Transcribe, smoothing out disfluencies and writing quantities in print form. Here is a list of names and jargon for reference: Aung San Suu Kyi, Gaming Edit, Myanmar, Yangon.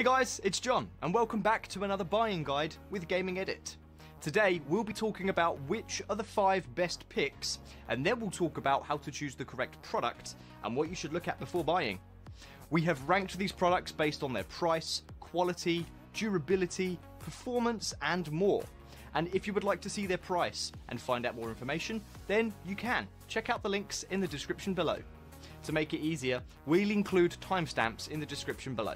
Hey guys, it's John and welcome back to another buying guide with Gaming Edit. Today we'll be talking about which are the 5 best picks, and then we'll talk about how to choose the correct product and what you should look at before buying. We have ranked these products based on their price, quality, durability, performance and more. And if you would like to see their price and find out more information, then you can check out the links in the description below. To make it easier, we'll include timestamps in the description below.